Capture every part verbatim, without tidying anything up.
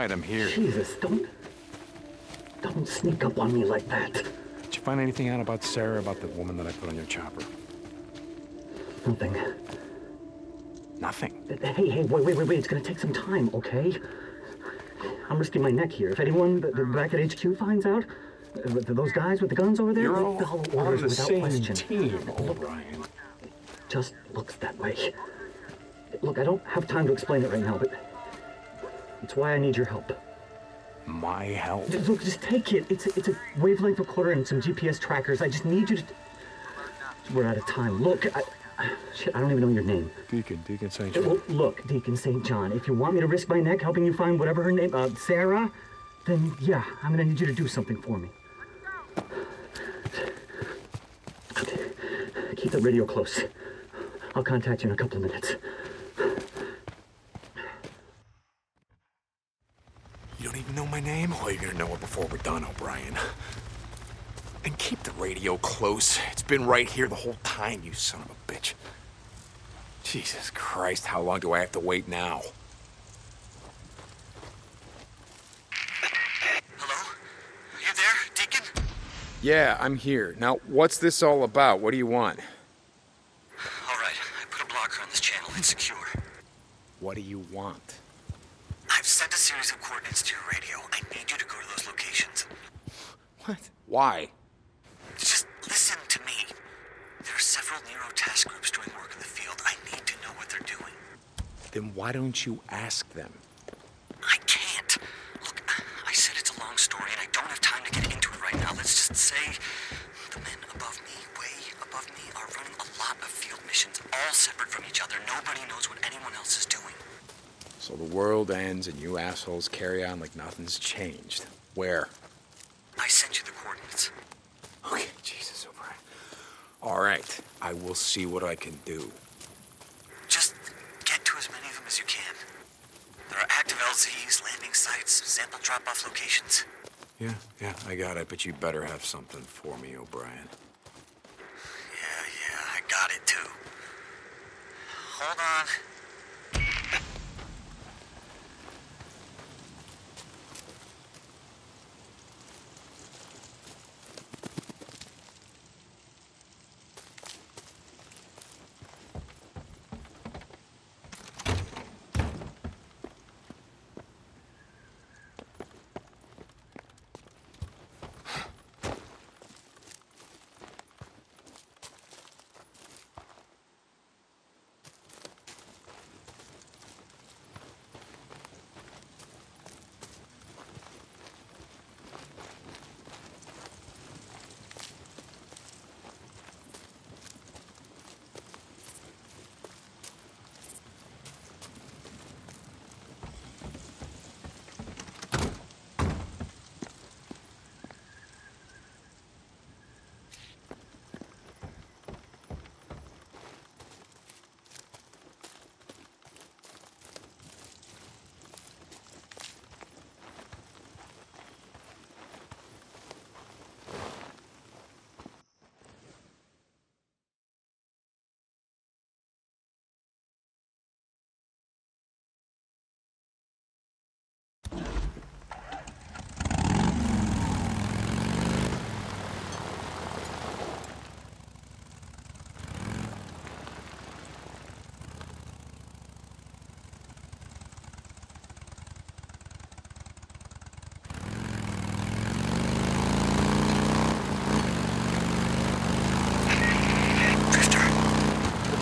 outside. I'm here. Jesus, don't... Don't sneak up on me like that. Did you find anything out about Sarah, about the woman that I put on your chopper? Nothing. Nothing? Hey, hey, wait, wait, wait, wait. It's gonna take some time, okay? I'm risking my neck here. If anyone back at H Q finds out, those guys with the guns over there, you're all on the same question. Team, O'Brien. It just looks that way. Look, I don't have time to explain it right now, but it's why I need your help. My help? Just, look, just take it. It's a, it's a wavelength recorder and some G P S trackers. I just need you to... We're out of time. Look, I... Shit, I don't even know your name. Deacon, Deacon Saint John. Well, look, Deacon Saint John, if you want me to risk my neck helping you find whatever her name... Uh, Sarah? Then, yeah, I'm gonna need you to do something for me. Okay. Keep the radio close. I'll contact you in a couple of minutes. You don't even know my name? Well, you're gonna know it before we're done, O'Brien. And keep the radio close. It's been right here the whole time, you son of a bitch. Jesus Christ, how long do I have to wait now? Hello? You there, Deacon? Yeah, I'm here. Now, what's this all about? What do you want? All right, I put a blocker on this channel. It's secure. What do you want? I've sent a series of coordinates to your radio. I need you to go to those locations. What? Why? Just listen to me. There are several Nero task groups doing work in the field. I need to know what they're doing. Then why don't you ask them? I can't. Look, I said it's a long story, and I don't have time to get into it right now. Let's just say the men above me, way above me, are running a lot of field missions, all separate from each other. Nobody knows what anyone else is doing. So the world ends, and you assholes carry on like nothing's changed. Where? I sent you the coordinates. Okay, Jesus, O'Brien. All right, I will see what I can do. Just get to as many of them as you can. There are active L Zs, landing sites, sample drop-off locations. Yeah, yeah, I got it, but you better have something for me, O'Brien. Yeah, yeah, I got it, too. Hold on.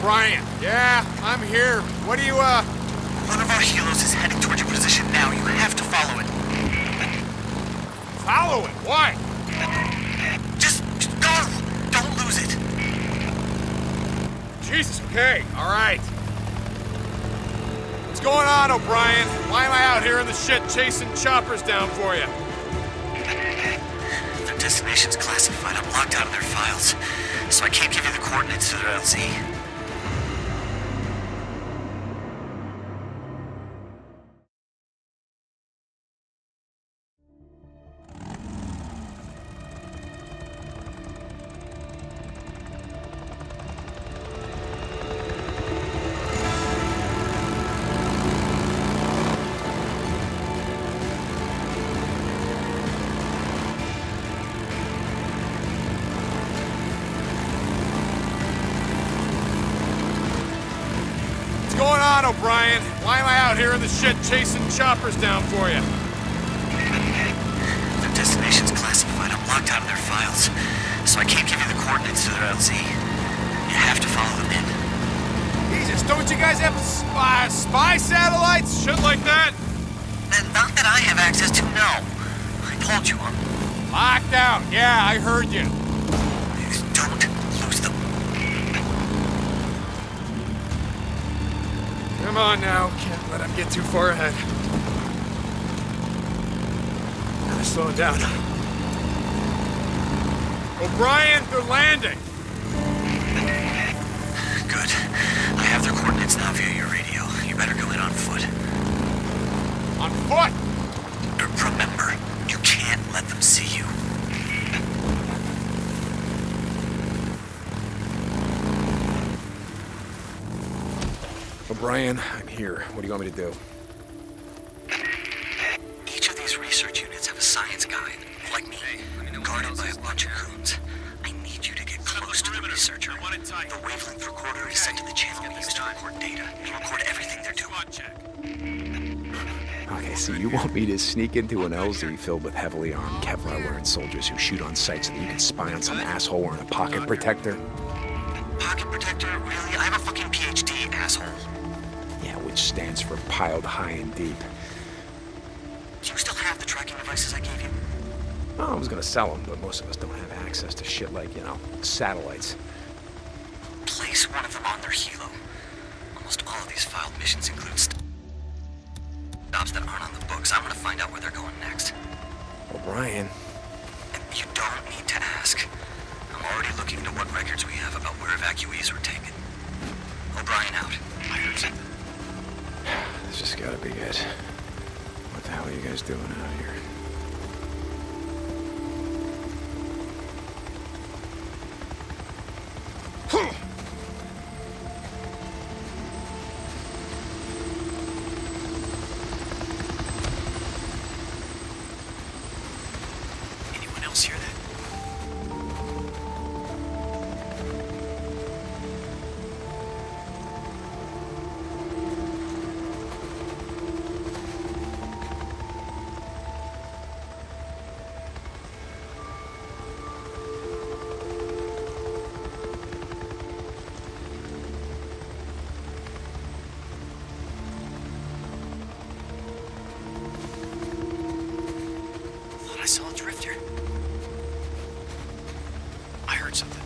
O'Brien, yeah, I'm here. What do you, uh... One of our helos is heading towards your position now. You have to follow it. Follow it? Why? Just, just go! Don't lose it. Jesus, okay, all right. What's going on, O'Brien? Why am I out here in the shit chasing choppers down for you? Their destination's classified. I'm locked out of their files, so I can't give you the coordinates to their L Z. on, O'Brien. Why am I out here in the shit chasing choppers down for you? Their destination's classified. I'm locked out of their files, so I can't give you the coordinates to their L Z. You have to follow them in. Jesus, don't you guys have spy, spy satellites? Shit like that? Not that I have access to, no. I told you, I'm... locked out. Yeah, I heard you. Don't lose them. Come on now. Can't let them get too far ahead. Gotta slow down. O'Brien, they're landing. Good. I have their coordinates now via your radio. You better go in on foot. On foot? Remember, you can't let them see you. O'Brien, I'm here. What do you want me to do? Each of these research units have a science guide, like me, guarded by a bunch of coons. I need you to get close to the researcher. The wavelength recorder is sent to the channel we use to record data and record everything they're doing. Okay, so you want me to sneak into an L Z filled with heavily armed Kevlar-wearing soldiers who shoot on sight so that you can spy on some asshole wearing a pocket protector? Pocket protector? Really? I have a fucking P H D, asshole. Yeah, which stands for piled high and deep. Do you still have the tracking devices I gave you? Oh, I was gonna sell them, but most of us don't have access to shit like, you know, satellites. Place one of them on their helo. Almost all of these filed missions include st- Jobs that aren't on the books. I'm gonna find out where they're going next. O'Brien. You don't need to ask. I'm already looking into what records we have about where evacuees were taken. O'Brien out. I heard something. This has gotta be it. What the hell are you guys doing out here? I saw a drifter. I heard something.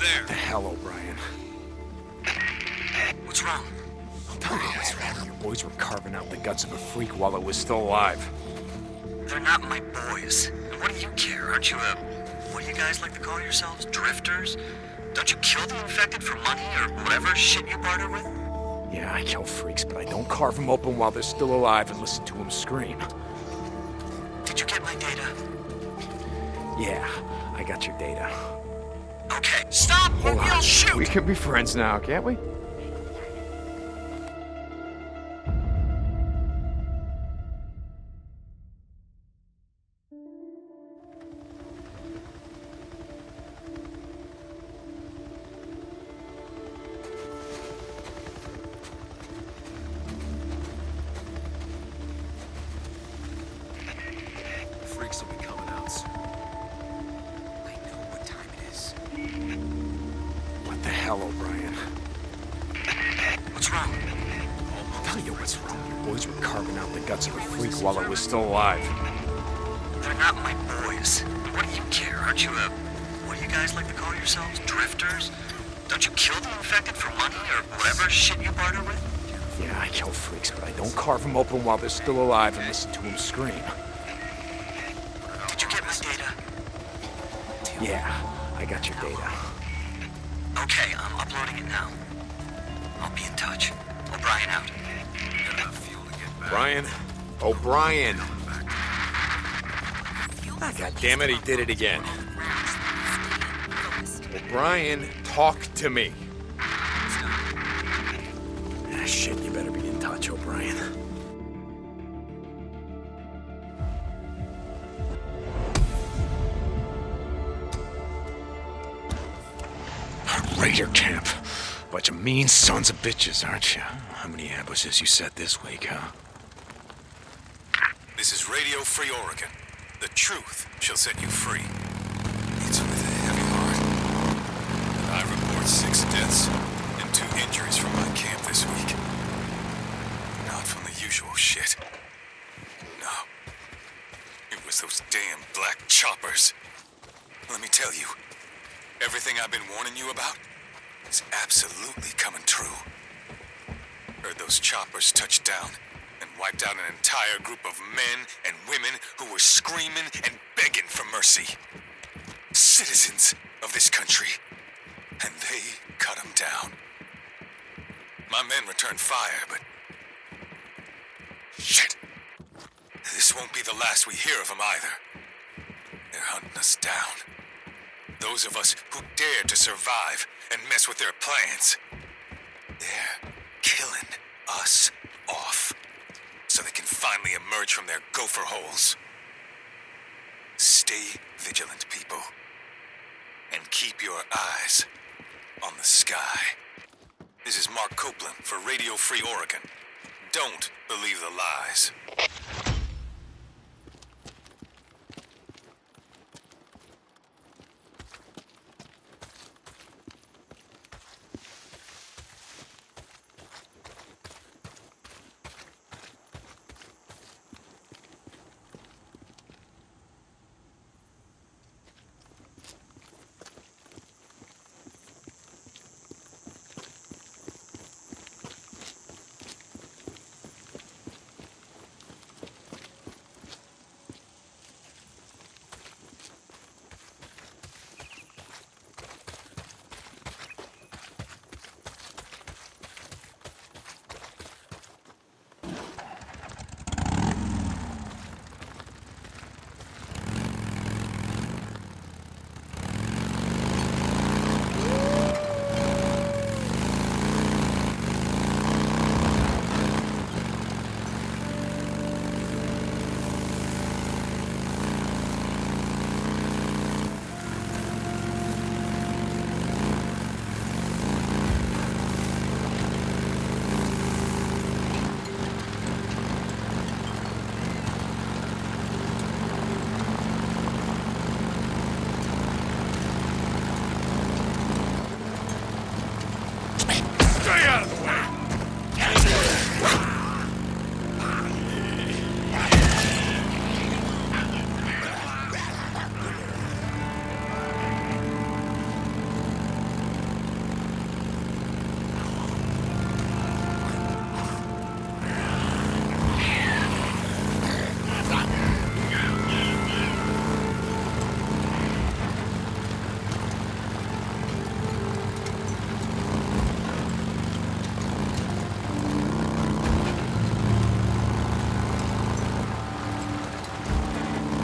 There. The hell, O'Brien. What's wrong? I'll tell you what's wrong. Your boys were carving out the guts of a freak while it was still alive. They're not my boys. And what do you care? Aren't you a... what do you guys like to call yourselves? Drifters? Don't you kill the infected for money or whatever shit you barter with? Yeah, I kill freaks, but I don't carve them open while they're still alive and listen to them scream. Did you get my data? Yeah, I got your data. Okay, stop or we'll shoot! We can be friends now, can't we? Open while they're still alive and listen to them scream. Did you get my data? Yeah, I got your data. Okay, I'm uploading it now. I'll be in touch. O'Brien out. O'Brien? O'Brien! Oh, God damn it, he did it again. O'Brien, talk to me. Ah, shit, you better be in touch, O'Brien. Your camp. Bunch of mean sons of bitches, aren't you? How many ambushes you set this week, huh? This is Radio Free Oregon. The truth shall set you free. It's with a heavy heart. I report six deaths and two injuries from my camp this week. Not from the usual shit. No. It was those damn black choppers. Let me tell you, everything I've been warning you about? It's absolutely coming true. Heard those choppers touched down and wiped out an entire group of men and women who were screaming and begging for mercy. Citizens of this country. And they cut them down. My men returned fire, but... shit! This won't be the last we hear of them either. They're hunting us down. Those of us who dared to survive and mess with their plans. They're killing us off so they can finally emerge from their gopher holes. Stay vigilant, people, and keep your eyes on the sky. This is Mark Copeland for Radio Free Oregon. Don't believe the lies.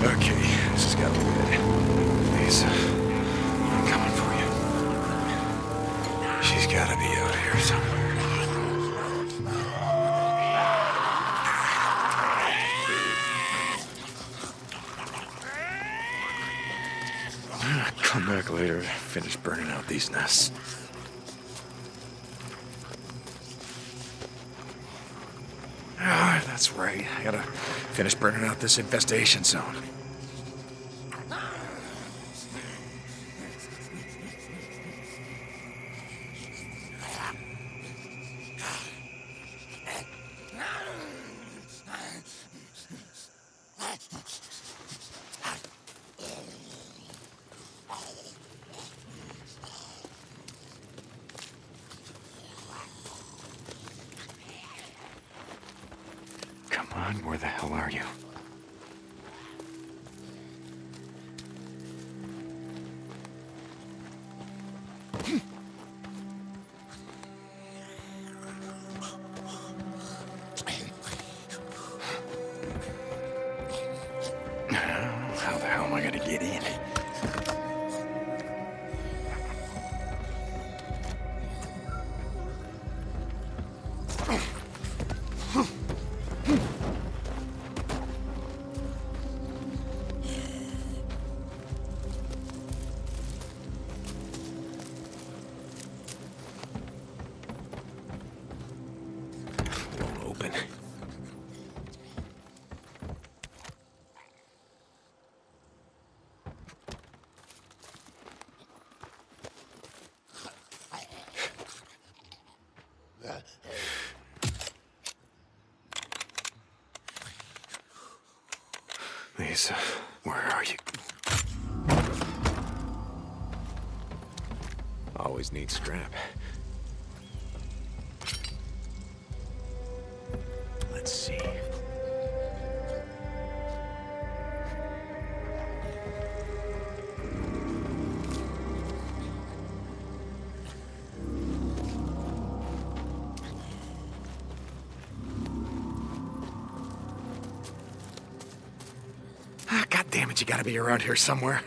Okay, this has got to be it. Please, I'm coming for you. come back later and finish burning out these nests. Ah, that's right. I gotta finish burning out this infestation zone. Where the hell are you? How the hell am I going to get in? Lisa, where are you? Always need scrap. Let's see. You gotta be around here somewhere.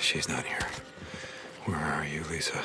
She's not here. Where are you, Lisa?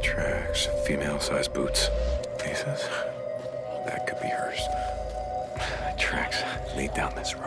Tracks, female-sized boots. Lisa's? That could be hers. Tracks lead down this road.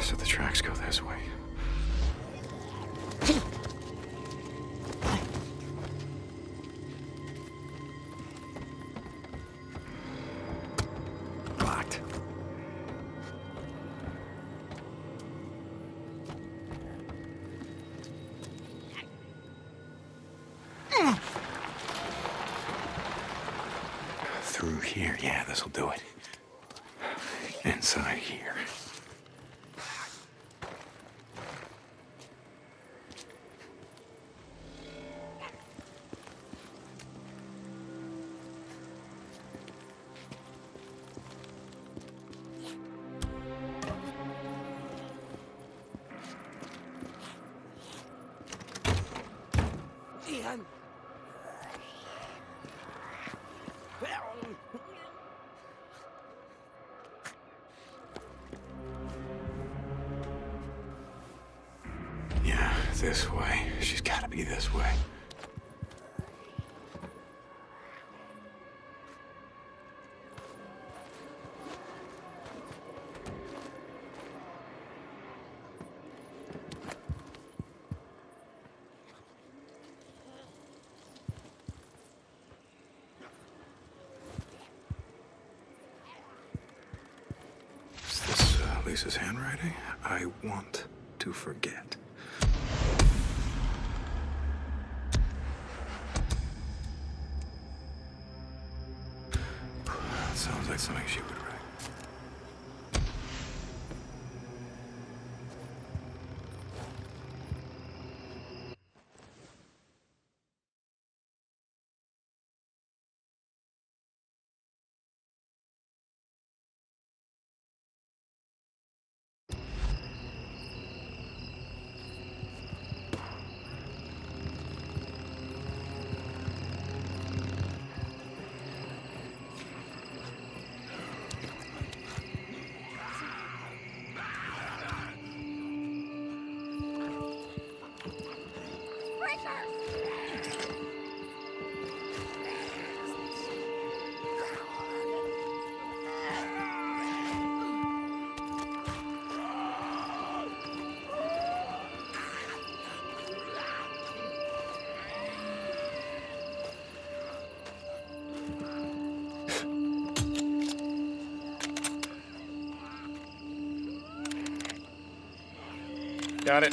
So the tracks go this way. Locked. Through here, yeah, this'll do it. Inside here. this way. She's got to be this way. Is this uh, Lisa's handwriting? I want to forget. Sounds like something she would write. Got it.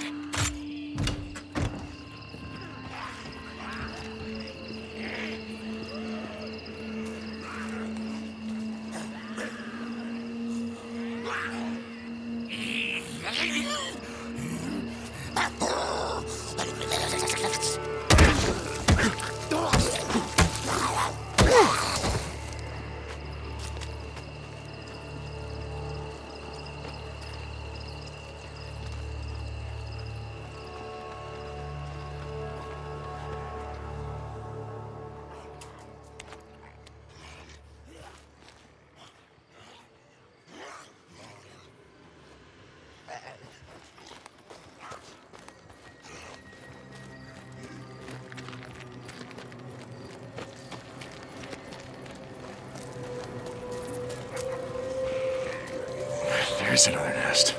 There's another nest.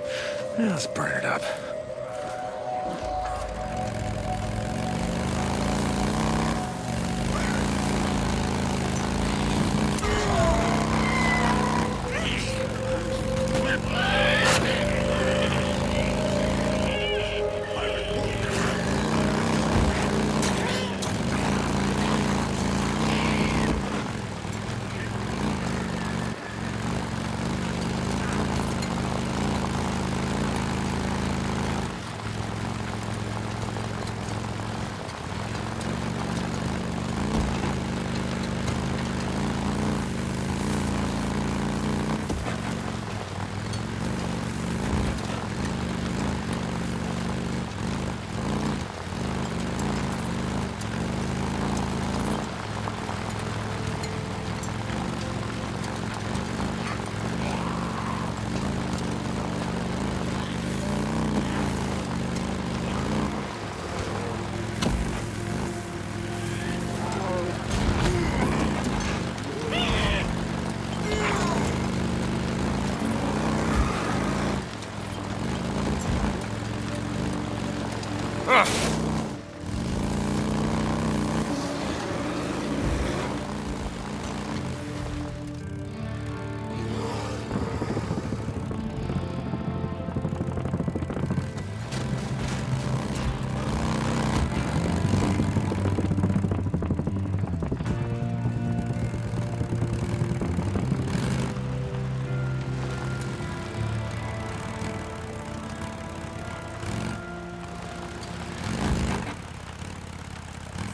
Yeah, let's burn it up.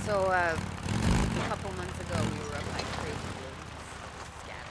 So, uh, a couple months ago, we were up like crazy, really scattered.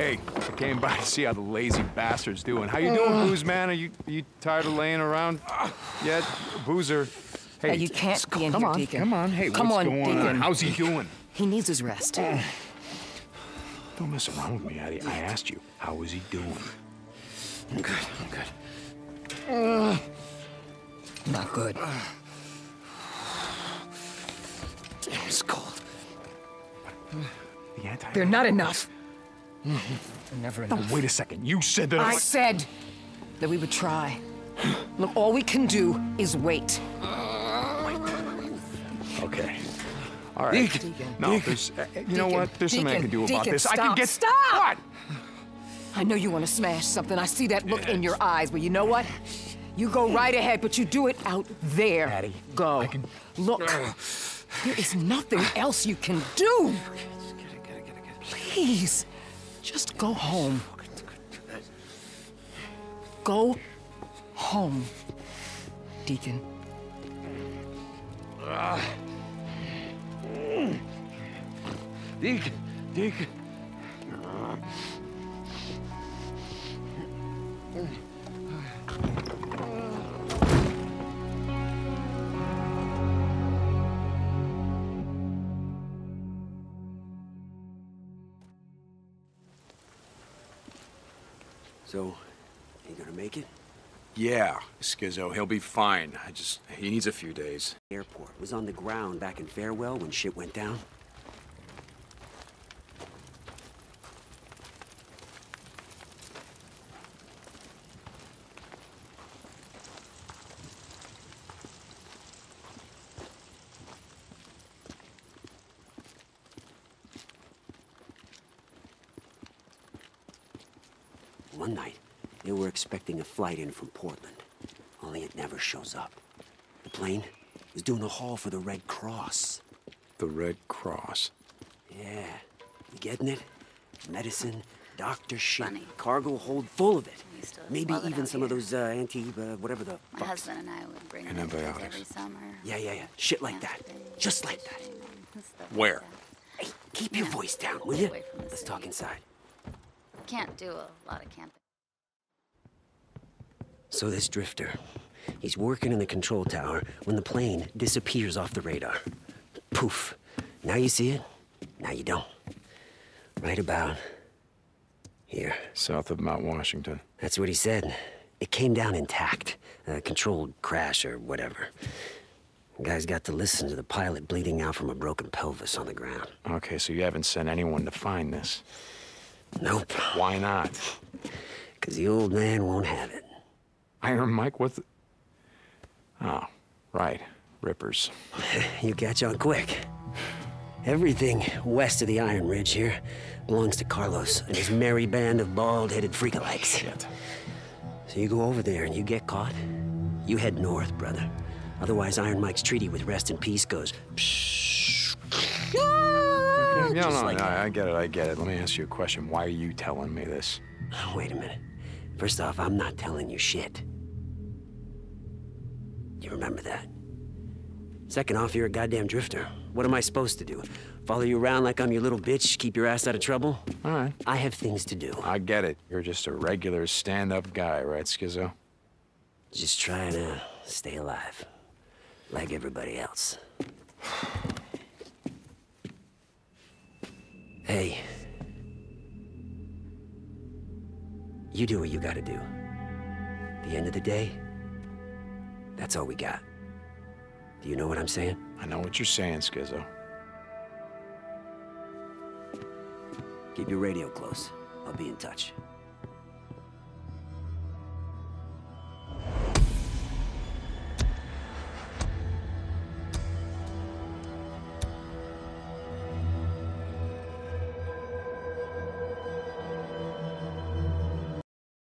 Hey, I came by to see how the lazy bastard's doing. How you doing, uh, Booze Man? Are you are you tired of laying around yet, Boozer? Hey, you can't be in here, Deacon. Come on, hey, what's going on? How's he doing? He needs his rest. Uh, don't mess around with me, Addy. I asked you, how is he doing? I'm good. I'm good. Uh, Not good. Uh, Damn, it's cold. The They're not enough. Mm-hmm. Never enough. Oh, wait a second. You said that I, I said that we would try. Look, all we can do is wait. Okay. All right. Deacon. No, there's. Uh, you Deacon. know what? There's Deacon. something I can do Deacon. about Deacon. this. Stop. I can get. Stop! What? I know you want to smash something. I see that look in your eyes. But you know what? You go right ahead, but you do it out there. Daddy, go. I can... Look, there is nothing else you can do. Please. Just go home. Go home, Deacon. Uh, Deacon, Deacon. So, he gonna make it? Yeah, Schizo, he'll be fine. I just, he needs a few days. Airport was on the ground back in Farewell when shit went down. One night, they were expecting a flight in from Portland, only it never shows up. The plane was doing a haul for the Red Cross. The Red Cross? Yeah. You getting it? Medicine, doctor shit, Funny. cargo hold full of it. Maybe even some here. of those uh, anti, uh, whatever the My fucks. husband and I would bring antibiotics every summer. Yeah, yeah, yeah. Shit like that. Just like that. Where? Hey, keep your yeah. voice down, will you? Let's talk inside. Can't do a lot of camping. So this drifter, he's working in the control tower when the plane disappears off the radar. Poof. Now you see it, now you don't. Right about here. South of Mount Washington. That's what he said. It came down intact. A controlled crash or whatever. The guy's got to listen to the pilot bleeding out from a broken pelvis on the ground. Okay, so you haven't sent anyone to find this? Nope. Why not? Because the old man won't have it. Iron Mike, what the... Oh, right. Rippers. You catch on quick. Everything west of the Iron Ridge here belongs to Carlos and his merry band of bald-headed freakalikes. Shit. So you go over there and you get caught, you head north, brother. Otherwise, Iron Mike's treaty with Rest in Peace goes... No, no, like no, I get it, I get it. Let me ask you a question. Why are you telling me this? Oh, wait a minute. First off, I'm not telling you shit. You remember that? Second off, you're a goddamn drifter. What am I supposed to do? Follow you around like I'm your little bitch, keep your ass out of trouble? All right. I have things to do. I get it. You're just a regular stand-up guy, right, Schizo? Just trying to stay alive. Like everybody else. Hey, you do what you gotta do. At the end of the day, that's all we got. Do you know what I'm saying? I know what you're saying, Schizo. Keep your radio close. I'll be in touch.